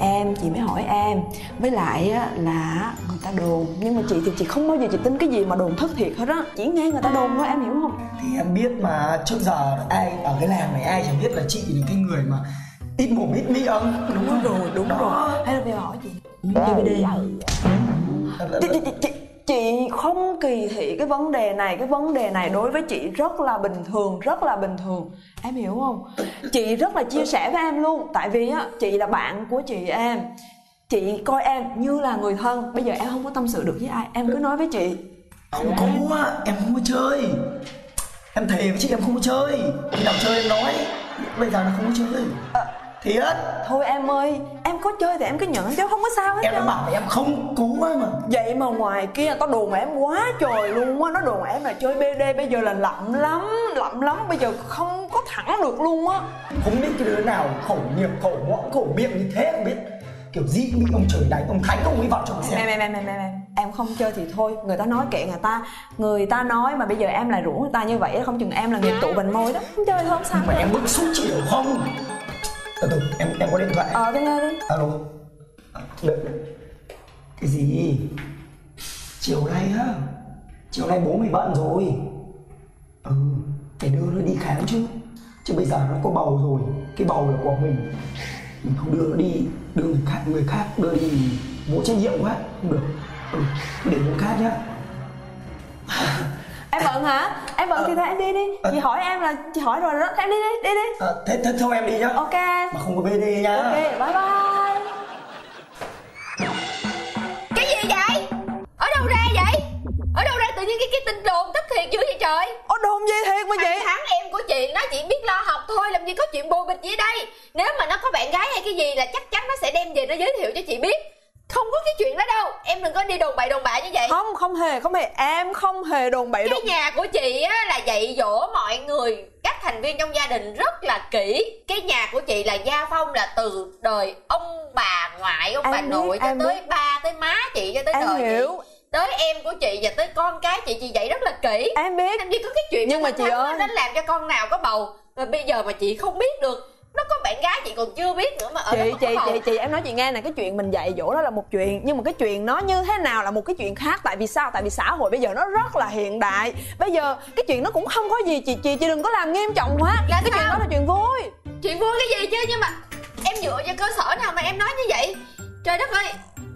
em, chị mới hỏi em. Với lại á, là người ta đồn, nhưng mà chị thì chị không bao giờ chị tin cái gì mà đồn thất thiệt hết á. Chỉ nghe người ta đồn thôi, em hiểu không? Thì em biết mà, trước giờ ai ở cái làng này ai chẳng biết là chị là cái người mà ít mồm ít miệng. Đúng rồi, đúng rồi. Hay là bây giờ hỏi chị DVD. Chị không kỳ thị cái vấn đề này. Cái vấn đề này đối với chị rất là bình thường, rất là bình thường. Em hiểu không? Chị rất là chia sẻ với em luôn. Tại vì á, chị là bạn của chị em. Chị coi em như là người thân. Bây giờ em không có tâm sự được với ai, em cứ nói với chị. Không có, em không có chơi. Em thề với chị em không có chơi. Khi nào chơi em nói. Bây giờ nó không có chơi thiệt. Thôi em ơi, em có chơi thì em cứ nhận chứ không có sao hết. Em đã bảo em không cố mà. Vậy mà ngoài kia tao đồn em quá trời luôn á. Nó đồn em là chơi BD bây giờ là lậm lắm, lậm lắm. Bây giờ không có thẳng được luôn á. Không biết cái đứa nào khẩu nghiệp, khẩu mõm, khẩu miệng như thế không biết. Kiểu gì cũng bị ông trời đánh, ông thánh không mới vào trong xe. Em không chơi thì thôi, người ta nói kệ người ta. Người ta nói mà bây giờ em lại rủ người ta như vậy, không chừng em là nghiệp tụ vành môi đó. Không chơi thôi, không sao. Nhưng mà em bức xúc chị hiểu không? Từ em có điện thoại. Tôi nghe đi. Alo. Cái gì? Chiều nay á, chiều nay bố mày bận rồi. Phải đưa nó đi khám chứ. Chứ bây giờ nó có bầu rồi, cái bầu là của mình. Mình không đưa nó đi, đưa người khác đưa đi vô trách nhiệm quá, không được. Để người khác nhá. Em bận hả? Em bận thì thôi em đi đi. Chị hỏi em là chị hỏi rồi đó, em đi đi. Thế thôi em đi nhá. Ok. Mà không có BD nhá. Ok, bye bye. Cái gì vậy? Ở đâu ra vậy? Ở đâu ra tự nhiên cái tin đồn thất thiệt dữ vậy trời? Ồ, đồn gì thiệt mà vậy? Thằng em của chị nó chỉ biết lo học thôi, làm gì có chuyện bồ bịch gì đây. Nếu mà nó có bạn gái hay cái gì là chắc chắn nó sẽ đem về nó giới thiệu cho chị biết. Không có cái chuyện đó đâu, em đừng có đi đồn bậy như vậy. Không hề, em không hề đồn bậy. Cái nhà của chị á là dạy dỗ mọi người, các thành viên trong gia đình rất là kỹ. Cái nhà của chị là gia phong, là từ đời ông bà ngoại, ông bà nội cho tới ba, tới má chị, cho tới đời hiểu, tới em của chị và tới con cái chị dạy rất là kỹ. Em biết. Em chỉ có cái chuyện nhưng mà chị ơi, nó làm cho con nào có bầu rồi bây giờ mà chị không biết được. Nó có bạn gái chị còn chưa biết nữa mà ở đó chị em nói chị nghe nè, cái chuyện mình dạy dỗ đó là một chuyện, nhưng mà cái chuyện nó như thế nào là một cái chuyện khác. Tại vì sao? Tại vì xã hội bây giờ nó rất là hiện đại. Bây giờ cái chuyện nó cũng không có gì, chị đừng có làm nghiêm trọng quá. Là cái sao? Chuyện đó là chuyện vui. Chuyện vui cái gì chứ, nhưng mà em dựa vào cơ sở nào mà em nói như vậy? Trời đất ơi,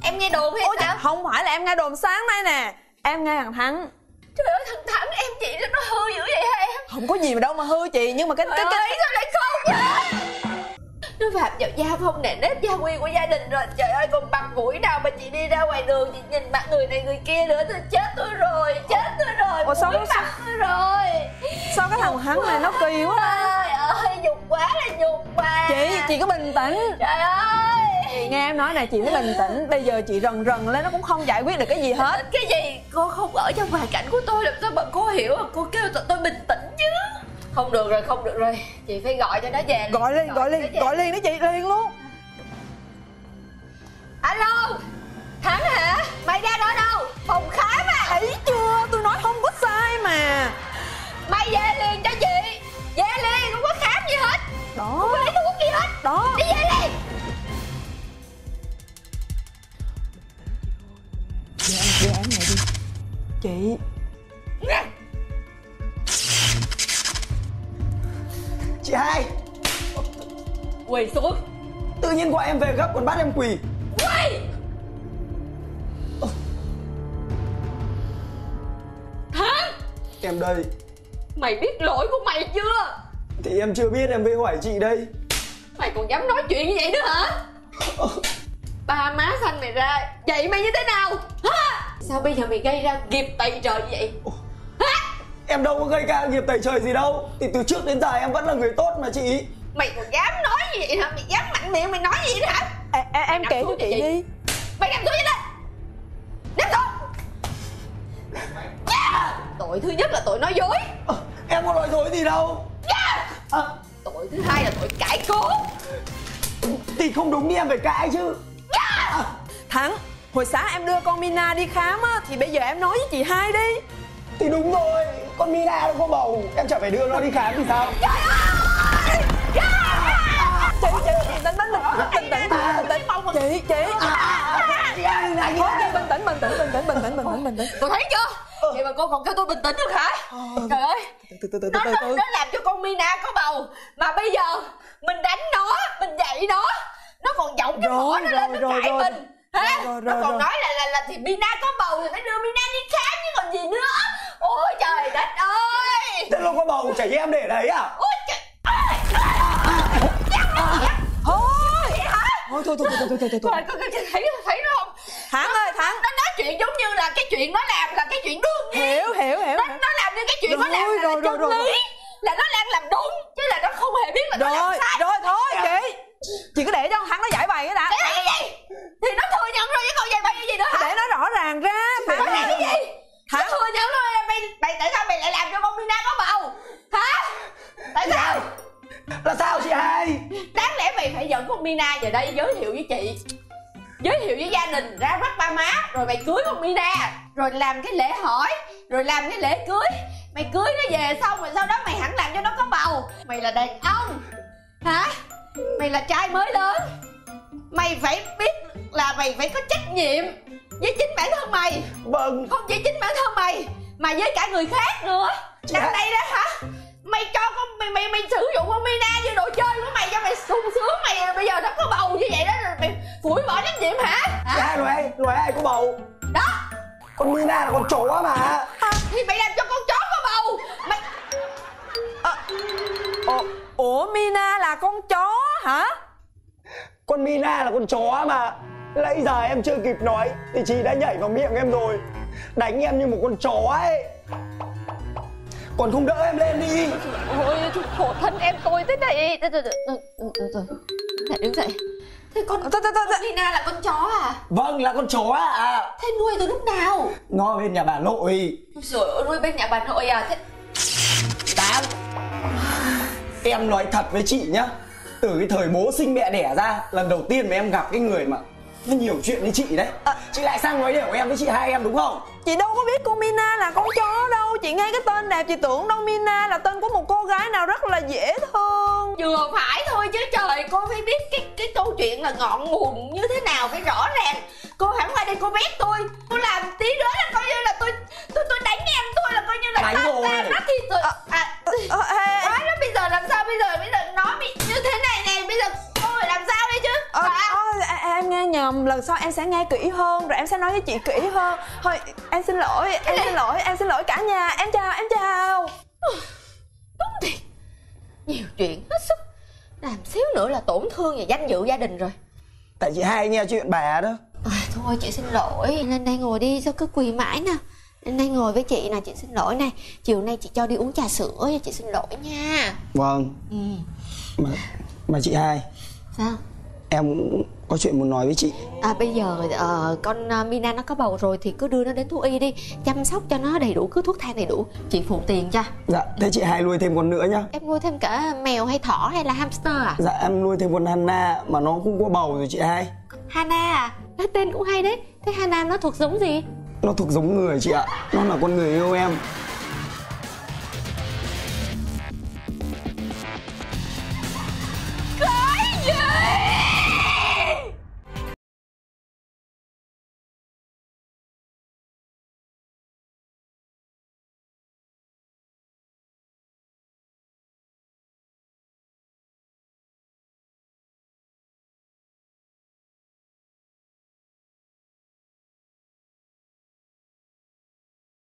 em nghe đồn hay ôi sao? Không phải là em nghe đồn sáng nay nè, em nghe thằng Thắng. Trời ơi, thằng Thắng em chị nó hư dữ vậy hả em? Không có gì mà đâu mà hư chị, nhưng mà cái sao lại không vậy? Nó phạm vào gia phong nè, nếp gia quy của gia đình rồi. Trời ơi, còn bằng mũi nào mà chị đi ra ngoài đường chị nhìn mặt người này người kia nữa. Thôi chết tôi rồi, chết tôi rồi. Ủa, sao tôi rồi. Sao cái thằng Hắn này nó kỳ quá. Trời ơi, nhục quá là nhục mà. Chị cứ bình tĩnh. Trời ơi, nghe em nói nè, chị phải bình tĩnh. Bây giờ chị rần lên nó cũng không giải quyết được cái gì hết. Cái gì? Cô không ở trong hoàn cảnh của tôi làm sao mà cô hiểu. Cô kêu tôi bình tĩnh chứ. Không được rồi, chị phải gọi cho nó về. Gọi liền đó chị, liền luôn. Alo, Thắng hả? Mày đang ở đâu? Phòng khám à? Thấy chưa, tôi nói không có sai mà. Mày về liền cho chị. Về liền, không có khám gì hết. Đó. Không có lấy thuốc gì hết. Đó. Đi về liền. Về em này đi. Chị Hai quỳ xuống. Tự nhiên gọi em về gấp còn bắt em quỳ. Quỳ Thắng, em đây. Mày biết lỗi của mày chưa? Thì em chưa biết, em mới hỏi chị đây. Mày còn dám nói chuyện như vậy nữa hả? Ba má sanh mày ra vậy mày như thế nào hả? Sao bây giờ mày gây ra nghiệp tày trời vậy? Em đâu có gây ra nghiệp tày trời gì đâu. Thì từ trước đến giờ em vẫn là người tốt mà chị. Mày còn dám nói gì vậy hả? Mày dám mạnh miệng mày nói gì vậy hả? Em kể cho chị đi. Mày nằm xuống vậy đây. Nằm xuống. Tội thứ nhất là tội nói dối. Em có nói dối gì đâu. Tội thứ hai là tội cãi cố. Thì không đúng thì em phải cãi chứ. Thắng, hồi sáng em đưa con Mina đi khám á, thì bây giờ em nói với chị Hai đi. Thì đúng rồi, con Mina nó có bầu, em chẳng phải đưa nó đi khám thì sao? Trời ơi! Chị bình tĩnh, bình tĩnh, bình tĩnh, bình tĩnh, tĩnh bình tĩnh. Cô thấy chưa? Vậy mà cô còn kêu tôi bình tĩnh được hả? Trời ơi, nó làm cho con Mina có bầu mà bây giờ mình đánh nó, mình dạy nó còn giọng cái mỏ nó lên nó cãi mình hả? Nó còn nói là thì Mina có bầu thì phải đưa Mina đi khám chứ còn gì nữa. Ôi trời đất ơi, tức là có bầu chảy em để đấy à? Ôi trời thôi thôi thấy nó không? Thắng ơi Thắng, nó nói chuyện giống như là cái chuyện nó làm là cái chuyện đương nhiên. Hiểu nó làm như cái chuyện nó làm là chân lý, là nó đang làm đúng chứ là nó không hề biết là nó làm sai. Rồi thôi chị cứ để cho Thắng nó giải bày cái đã. Để cái gì thì nó thừa nhận rồi chứ còn giải bày cái gì nữa hả? Để nó rõ ràng ra. Thắng nó làm cái gì? Nó thừa nhận rồi, mày tại sao mày lại làm cho con Mina có bầu hả? Tại sao? Là sao chị hai? Đáng lẽ mày phải dẫn con Mina về đây giới thiệu với chị, giới thiệu với gia đình, ra mắt ba má, rồi mày cưới con Mina, rồi làm cái lễ hỏi, rồi làm cái lễ cưới. Mày cưới nó về xong rồi sau đó mày hẳn làm cho nó có bầu. Mày là đàn ông hả? Mày là trai mới lớn, mày phải biết là mày phải có trách nhiệm với chính bản thân mày. Vâng. Không chỉ chính bản thân mày mà với cả người khác nữa. Năm nay đó hả? Mày cho con mày sử dụng con Mina như đồ chơi của mày cho mày sung sướng, mày bây giờ nó có bầu như vậy đó rồi mày phủi bỏ trách nhiệm hả? Dạ rồi ai có bầu đó, con Mina là con chó mà thì mày làm cho con chó có bầu mày. Ủa Mina là con chó hả? Con Mina là con chó mà nãy giờ em chưa kịp nói thì chị đã nhảy vào miệng em rồi, đánh em như một con chó ấy, còn không đỡ em lên đi. Ôi khổ thân em tôi thế này. Đứng dậy. Thế con Mina là con chó à? Vâng là con chó à. Thế nuôi từ lúc nào? Nó bên nhà bà nội. Rồi nuôi bên nhà bà nội à? Thế Tám, em nói thật với chị nhá, từ cái thời bố sinh mẹ đẻ ra, lần đầu tiên mà em gặp cái người mà nó nhiều chuyện với chị đấy. Chị lại sang nói điều em với chị hai em đúng không? Chị đâu có biết con Mina là con chó đâu. Chị nghe cái tên đẹp chị tưởng đâu Mina là tên của một cô gái nào rất là dễ thương. Vừa phải thôi chứ trời, cô phải biết cái câu chuyện là ngọn nguồn như thế nào phải rõ ràng. Cô hẳn qua đây cô bét tôi, cô làm tí nữa là coi như là tôi đánh em, tôi là coi như là tao bắt thì tôi quá lắm. Bây giờ làm sao bây giờ nó bị như thế này này, bây giờ cô phải làm sao đây chứ? Em nghe nhầm, lần sau em sẽ nghe kỹ hơn rồi em sẽ nói với chị kỹ hơn. Thôi em xin lỗi, em xin lỗi cả nhà. Em chào. Đúng thiệt, nhiều chuyện hết sức, làm xíu nữa là tổn thương và danh dự gia đình rồi. Tại chị hai nghe chuyện bà đó. Thôi chị xin lỗi, lên đây ngồi đi, sao cứ quỳ mãi nè. Lên đây ngồi với chị nè, chị xin lỗi này. Chiều nay chị cho đi uống trà sữa, chị xin lỗi nha. Vâng. Mà chị hai. Sao? Em cũng có chuyện muốn nói với chị. Bây giờ con Mina nó có bầu rồi thì cứ đưa nó đến thú y đi, chăm sóc cho nó đầy đủ, cứ thuốc thang đầy đủ, chị phụ tiền cho. Dạ, thế chị hai nuôi thêm con nữa nhá. Em nuôi thêm cả mèo hay thỏ hay là hamster à? Dạ, em nuôi thêm con Hannah mà nó cũng có bầu rồi chị hai. Hannah à? Nó tên cũng hay đấy. Thế Hannah nó thuộc giống gì? Nó thuộc giống người chị ạ. Nó là con người yêu em.